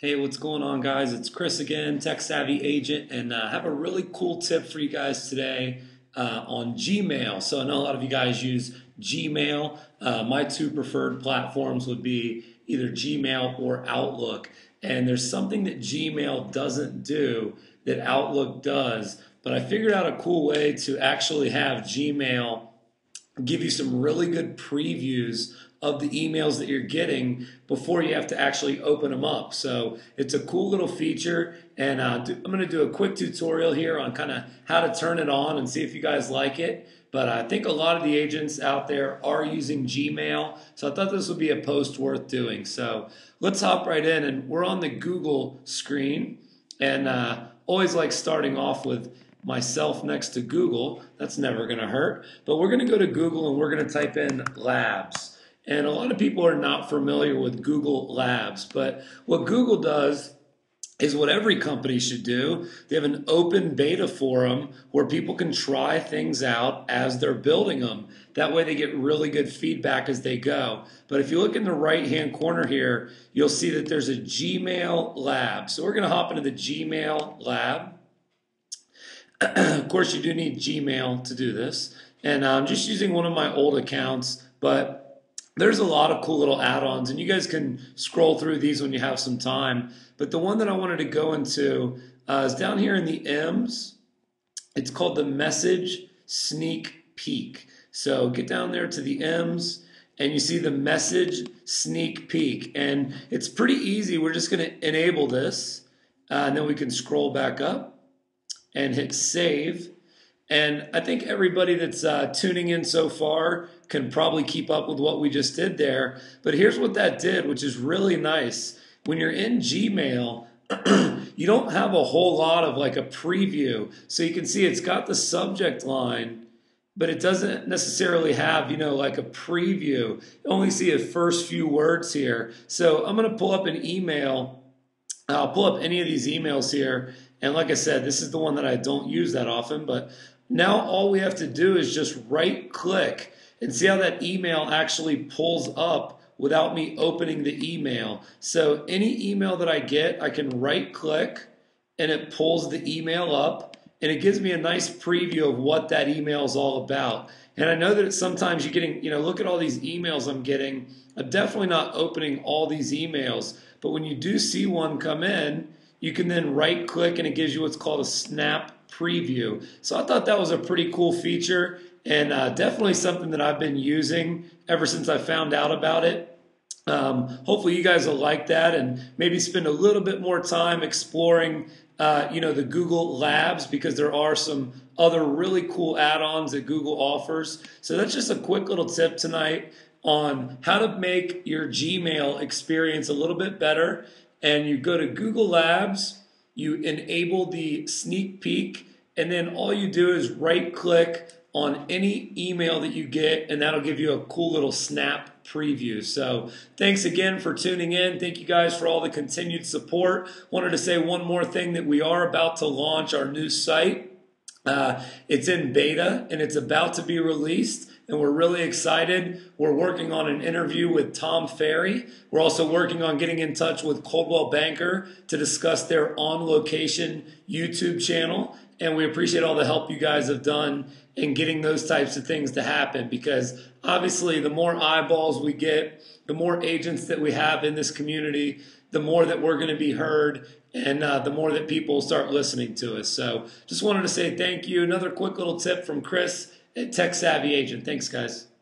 Hey, what's going on, guys? It's Chris again, Tech Savvy Agent, and I have a really cool tip for you guys today on Gmail. So I know a lot of you guys use Gmail. My two preferred platforms would be either Gmail or Outlook. And there's something that Gmail doesn't do that Outlook does, but I figured out a cool way to actually have Gmail give you some really good previews of the emails that you're getting before you have to actually open them up. So it's a cool little feature, and I'm going to do a quick tutorial here on kind of how to turn it on and see if you guys like it. But I think a lot of the agents out there are using Gmail, so I thought this would be a post worth doing. So let's hop right in, and we're on the Google screen, and always like starting off with myself next to Google. That's never going to hurt. But we're going to go to Google, and we're going to type in labs. And a lot of people are not familiar with Google Labs, but what Google does is what every company should do. They have an open beta forum where people can try things out as they're building them. That way they get really good feedback as they go. But if you look in the right-hand corner here, you'll see that there's a Gmail Lab. So we're going to hop into the Gmail Lab. Of course, you do need Gmail to do this. And I'm just using one of my old accounts, but there's a lot of cool little add-ons, and you guys can scroll through these when you have some time. But the one that I wanted to go into is down here in the M's. It's called the Message Sneak Peek. So get down there to the M's, and you see the Message Sneak Peek. And it's pretty easy. We're just going to enable this, and then we can scroll back up and hit Save. And I think everybody that's tuning in so far can probably keep up with what we just did there. But here's what that did, which is really nice. When you're in Gmail, you don't have a whole lot of like a preview. So you can see it's got the subject line, but it doesn't necessarily have, you know, like a preview. You only see the first few words here. So I'm going to pull up an email. I'll pull up any of these emails here. And like I said, this is the one that I don't use that often, but now all we have to do is just right click and see how that email actually pulls up without me opening the email. So any email that I get, I can right click and it pulls the email up, and it gives me a nice preview of what that email is all about. And I know that sometimes you're getting, you know, look at all these emails I'm getting. I'm definitely not opening all these emails, but when you do see one come in, you can then right click and it gives you what's called a snap preview. So I thought that was a pretty cool feature, and definitely something that I've been using ever since I found out about it. Hopefully you guys will like that and maybe spend a little bit more time exploring you know, the Google Labs, because there are some other really cool add-ons that Google offers. So that's just a quick little tip tonight on how to make your Gmail experience a little bit better. And you go to Google Labs, you enable the sneak peek, and then all you do is right click on any email that you get, and that'll give you a cool little snap preview. So thanks again for tuning in. Thank you guys for all the continued support. Wanted to say one more thing, that we are about to launch our new site. It's in beta and it's about to be released, and we're really excited. We're working on an interview with Tom Ferry. We're also working on getting in touch with Coldwell Banker to discuss their On Location YouTube channel. And we appreciate all the help you guys have done in getting those types of things to happen, because obviously the more eyeballs we get, the more agents that we have in this community, the more that we're going to be heard, and the more that people start listening to us. So just wanted to say thank you. Another quick little tip from Chris at Tech Savvy Agent. Thanks, guys.